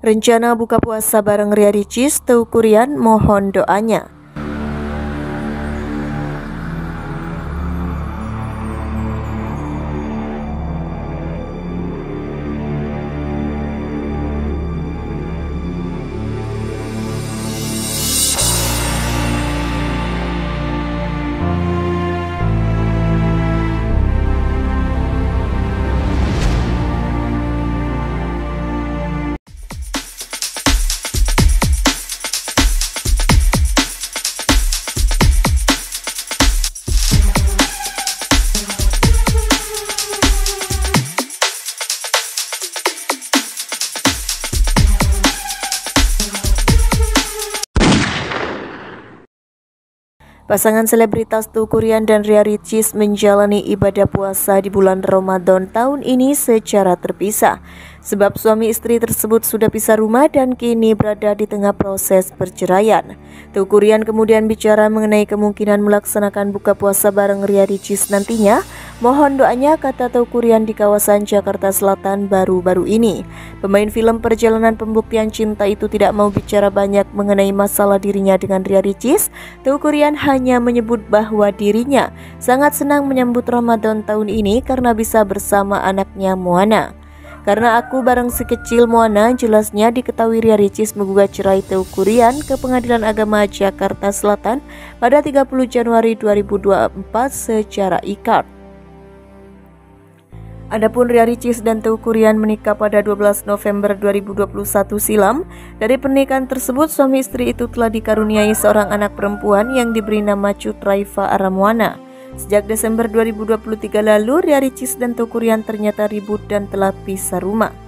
Rencana buka puasa bareng Ria Ricis, Teuku Ryan mohon doanya. Pasangan selebritas Teuku Ryan dan Ria Ricis menjalani ibadah puasa di bulan Ramadan tahun ini secara terpisah. Sebab suami istri tersebut sudah pisah rumah dan kini berada di tengah proses perceraian. Teuku Ryan kemudian bicara mengenai kemungkinan melaksanakan buka puasa bareng Ria Ricis nantinya. Mohon doanya, kata Teuku Ryan di kawasan Jakarta Selatan baru-baru ini. Pemain film Perjalanan Pembuktian Cinta itu tidak mau bicara banyak mengenai masalah dirinya dengan Ria Ricis. Teuku Ryan hanya menyebut bahwa dirinya sangat senang menyambut Ramadan tahun ini karena bisa bersama anaknya Moana. Karena aku bareng si kecil Moana, jelasnya diketahui Ria Ricis menggugat cerai Teuku Ryan ke Pengadilan Agama Jakarta Selatan pada 30 Januari 2024 secara ikat. Adapun Ria Ricis dan Teuku Ryan menikah pada 12 November 2021 silam. Dari pernikahan tersebut, suami istri itu telah dikaruniai seorang anak perempuan yang diberi nama Chutraifa Aramwana. Sejak Desember 2023 lalu, Ria Ricis dan Teuku Ryan ternyata ribut dan telah pisah rumah.